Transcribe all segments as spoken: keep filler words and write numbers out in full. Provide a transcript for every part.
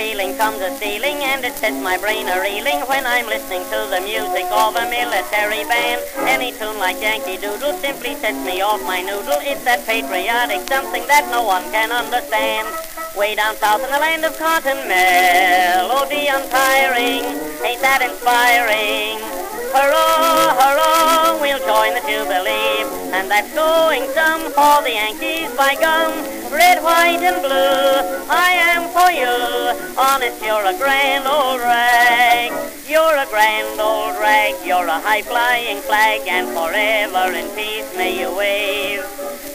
feeling comes a stealing, and it sets my brain a-reeling when I'm listening to the music of a military band. Any tune like Yankee Doodle simply sets me off my noodle. It's that patriotic something that no one can understand. Way down south in the land of cotton, melody untiring, ain't that inspiring? Hurrah, hurrah, we'll join the Jubilee, and that's going some for the Yankees by gum. Red, white, and blue, I am for you. Honest, you're a grand old rag. You're a grand old rag. You're a high-flying flag, and forever in peace may you wave.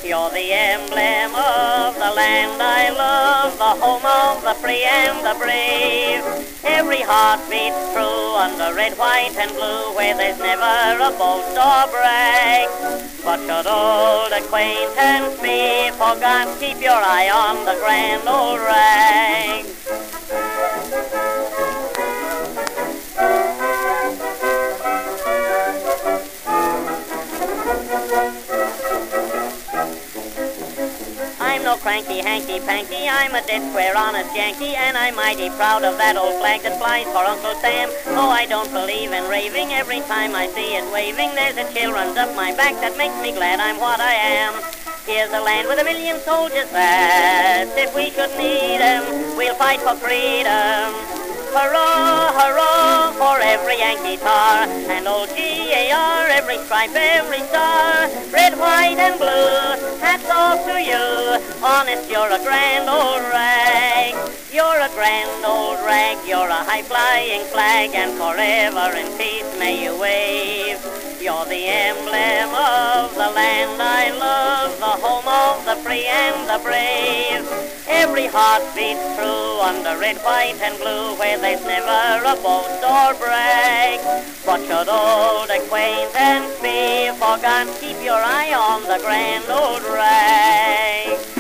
You're the emblem of the land I love, the home of the free and the brave. Every heart beats true under red, white, and blue, where there's never a boast or brag. But should old acquaintance be forgot, keep your eye on the grand old rag. No cranky, hanky-panky, I'm a dead square honest Yankee, and I'm mighty proud of that old flag that flies for Uncle Sam. Oh, I don't believe in raving, every time I see it waving, there's a chill runs up my back that makes me glad I'm what I am. Here's a land with a million soldiers fast, if we should need 'em, we'll fight for freedom. Hurrah, hurrah, for every Yankee tar, and old G A R, every stripe, every star. Red, white, and blue, hats off to you. Honest, you're a grand old rag. You're a grand old rag. You're a high-flying flag, and forever in peace may you wave. You're the emblem of the land I love, the home of the free and the brave. Every heart beats true under red, white, and blue, where there's never a boast or brag. But should old acquaintance be forgot, keep your eye on the grand old rag.